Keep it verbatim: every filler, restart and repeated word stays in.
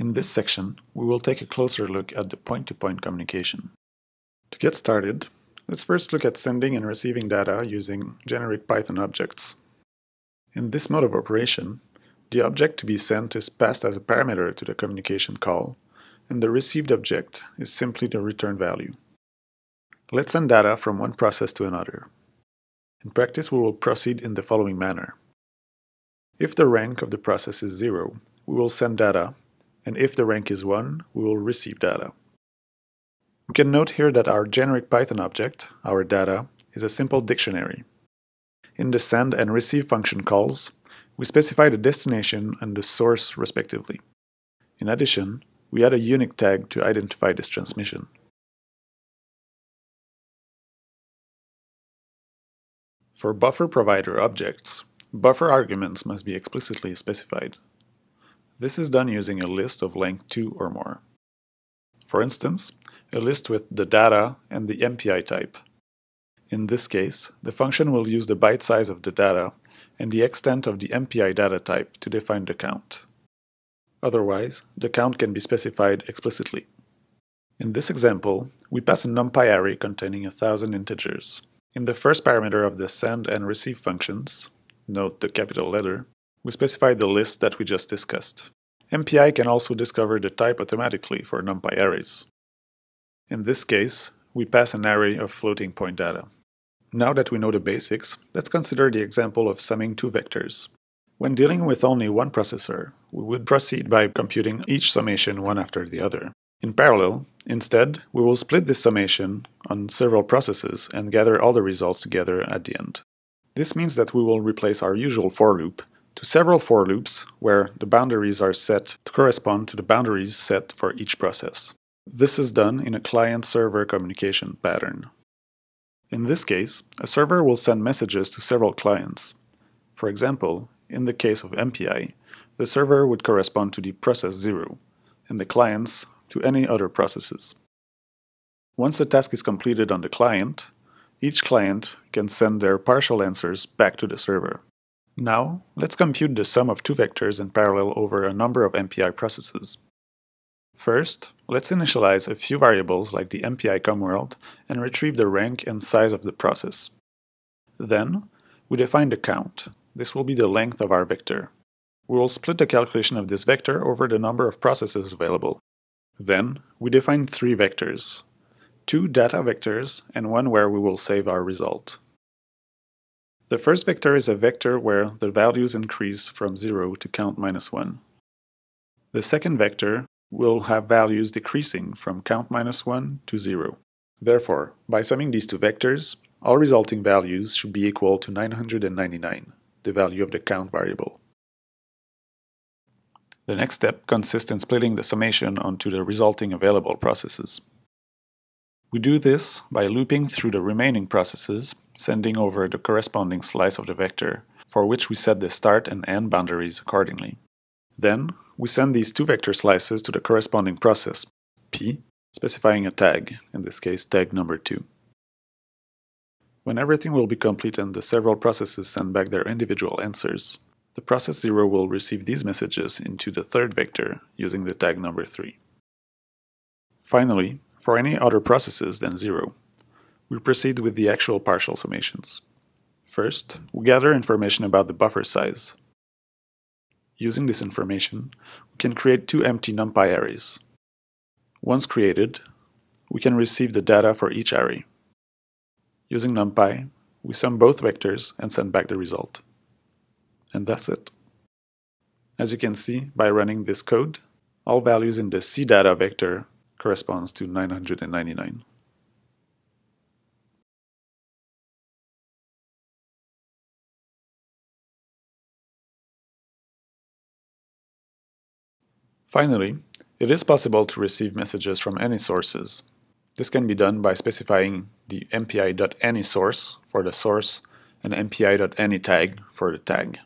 In this section, we will take a closer look at the point-to-point communication. To get started, let's first look at sending and receiving data using generic Python objects. In this mode of operation, the object to be sent is passed as a parameter to the communication call, and the received object is simply the return value. Let's send data from one process to another. In practice, we will proceed in the following manner. If the rank of the process is zero, we will send data, and if the rank is one, we will receive data. We can note here that our generic Python object, our data, is a simple dictionary. In the send and receive function calls, we specify the destination and the source respectively. In addition, we add a unique tag to identify this transmission. For buffer provider objects, buffer arguments must be explicitly specified. This is done using a list of length two or more. For instance, a list with the data and the M P I type. In this case, the function will use the byte size of the data and the extent of the M P I data type to define the count. Otherwise, the count can be specified explicitly. In this example, we pass a NumPy array containing a thousand integers. In the first parameter of the send and receive functions, note the capital letter, we specify the list that we just discussed. M P I can also discover the type automatically for NumPy arrays. In this case, we pass an array of floating point data. Now that we know the basics, let's consider the example of summing two vectors. When dealing with only one processor, we would proceed by computing each summation one after the other. In parallel, instead, we will split this summation on several processes and gather all the results together at the end. This means that we will replace our usual for loop to several for loops where the boundaries are set to correspond to the boundaries set for each process. This is done in a client-server communication pattern. In this case, a server will send messages to several clients. For example, in the case of M P I, the server would correspond to the process zero, and the clients to any other processes. Once a task is completed on the client, each client can send their partial answers back to the server. Now, let's compute the sum of two vectors in parallel over a number of M P I processes. First, let's initialize a few variables like the M P I comm_world and retrieve the rank and size of the process. Then, we define the count. This will be the length of our vector. We will split the calculation of this vector over the number of processes available. Then, we define three vectors, two data vectors and one where we will save our result. The first vector is a vector where the values increase from zero to count minus one. The second vector will have values decreasing from count minus one to zero. Therefore, by summing these two vectors, all resulting values should be equal to nine hundred ninety-nine, the value of the count variable. The next step consists in splitting the summation onto the resulting available processes. We do this by looping through the remaining processes, sending over the corresponding slice of the vector, for which we set the start and end boundaries accordingly. Then, we send these two vector slices to the corresponding process, P, specifying a tag, in this case tag number two. When everything will be complete and the several processes send back their individual answers, the process zero will receive these messages into the third vector using the tag number three. Finally, for any other processes than zero, we proceed with the actual partial summations. First, we gather information about the buffer size. Using this information, we can create two empty NumPy arrays. Once created, we can receive the data for each array. Using NumPy, we sum both vectors and send back the result. And that's it. As you can see, by running this code, all values in the C data vector corresponds to nine hundred ninety-nine. Finally, it is possible to receive messages from any sources. This can be done by specifying the M P I dot any source for the source and M P I dot any tag for the tag.